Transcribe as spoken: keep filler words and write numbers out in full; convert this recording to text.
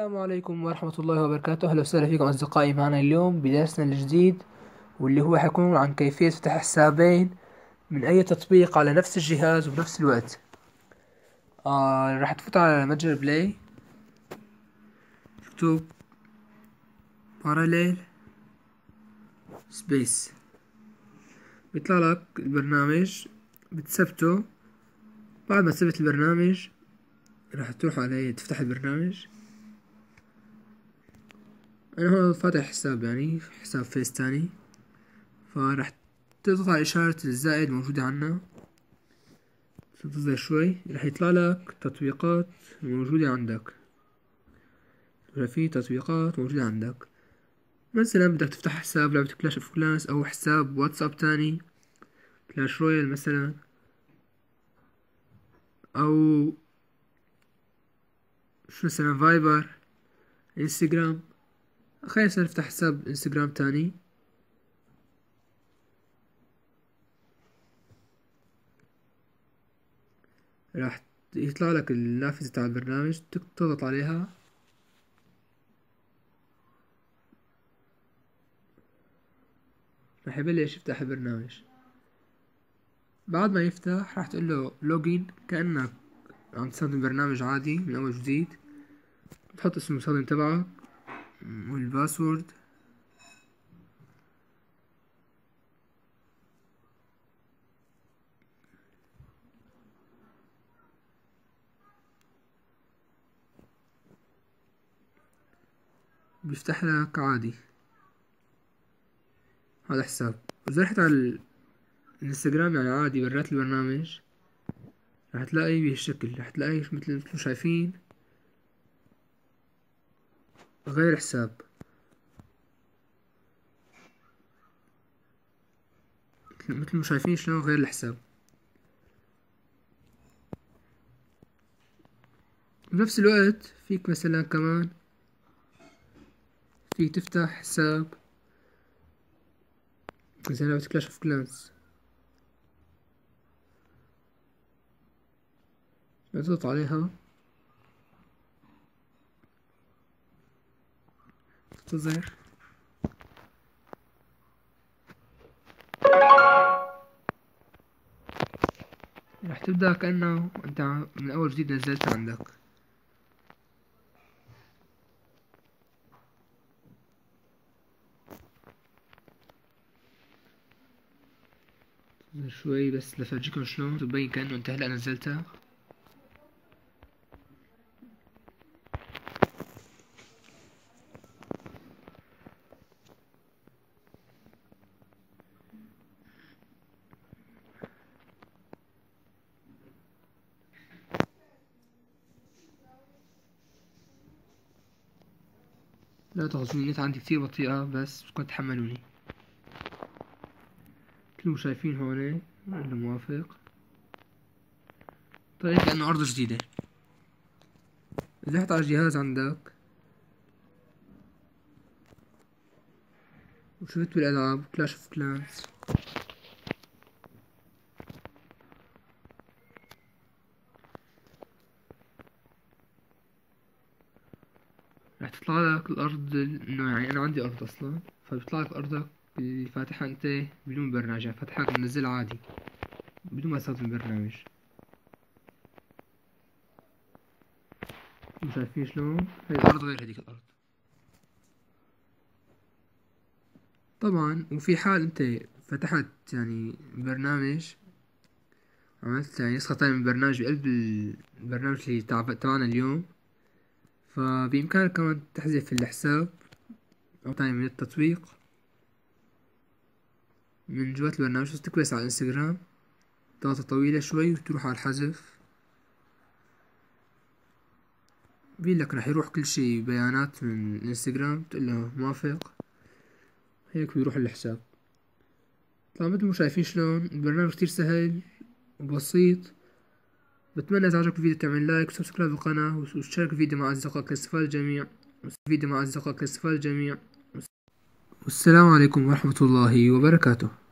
السلام عليكم ورحمة الله وبركاته. أهلا وسهلا فيكم أصدقائي. معنا اليوم بدرسنا الجديد واللي هو حيكون عن كيفية فتح حسابين من أي تطبيق على نفس الجهاز وبنفس الوقت. آه راح تفوت على متجر بلاي، اكتب Parallel Space، بيطلع لك البرنامج بتثبته. بعد ما تثبت البرنامج راح تروح عليه تفتح البرنامج. انا هون فاتح حساب، يعني حساب فيس تاني، فراح تضغط على اشارة الزائد موجودة عنا، تنتظر شوي راح يطلع لك تطبيقات موجودة عندك. في تطبيقات موجودة عندك، مثلا بدك تفتح حساب لعبة كلاش اوف كلانس او حساب واتساب تاني، كلاش رويال مثلا، او شو مثلا فايبر، انستغرام. خلينا نفتح حساب انستغرام تاني. راح يطلع لك النافذة تاع البرنامج، تضغط عليها راح يبلش يفتح البرنامج. بعد ما يفتح راح تقول له لوجين، كأنك عم تستخدم برنامج عادي من اول جديد. تحط اسم المستخدم تبعك والباسورد، بيفتح لك عادي هذا حساب. اذا رحت على الانستغرام يعني عادي برات البرنامج راح تلاقي بهالشكل، راح تلاقي مثل مثل شايفين غير حساب. مثل ما شايفين شلون غير الحساب، بنفس الوقت فيك مثلا كمان فيك تفتح حساب زي لعبة كلاش اوف كلانس. اضغط عليها، انتظر. راح تبدأ كأنه انت من اول جديد نزلتها عندك. شوي بس لفرجيكم شلون تبين كأنه انت هلأ نزلتها. لا تغزوني، النت عندي كتير بطيئة بس بدكم تحملوني. مثل ما شايفين هون اللي موافق. طيب كأنه أرض جديدة. إذا رحت على الجهاز عندك وشفت بالألعاب كلاش اوف كلانس، راح تطلع لك الارض، انه يعني انا عندي ارض اصلا، فبيطلع لك ارضك الفاتحة انت بدون برنامج، يعني فاتحة منزل عادي بدون ما تستخدم برنامج. مش عارفين شلون هاي الارض غير هذيك الارض طبعا. وفي حال انت فتحت يعني برنامج، عملت يعني نسخة تانية من برنامج بقلب البرنامج اللي تبعنا اليوم، فبإمكانك كمان تحذف الحساب أو تاني من التطبيق من جوات البرنامج. تكبس على الانستغرام، ضغطة طويلة شوي وتروح على الحذف. بيقلك راح يروح كل شي بيانات من الانستغرام، تقوله موافق، هيك بيروح الحساب. طبعا مثل ما شايفين شلون البرنامج كتير سهل وبسيط. بتمنى إذا عجبك الفيديو تعمل لايك وسبسكرايب للقناة وشارك الفيديو مع أصدقائك لاستفاد الجميع الفيديو مع أصدقائك لاستفاد الجميع والسلام عليكم ورحمة الله وبركاته.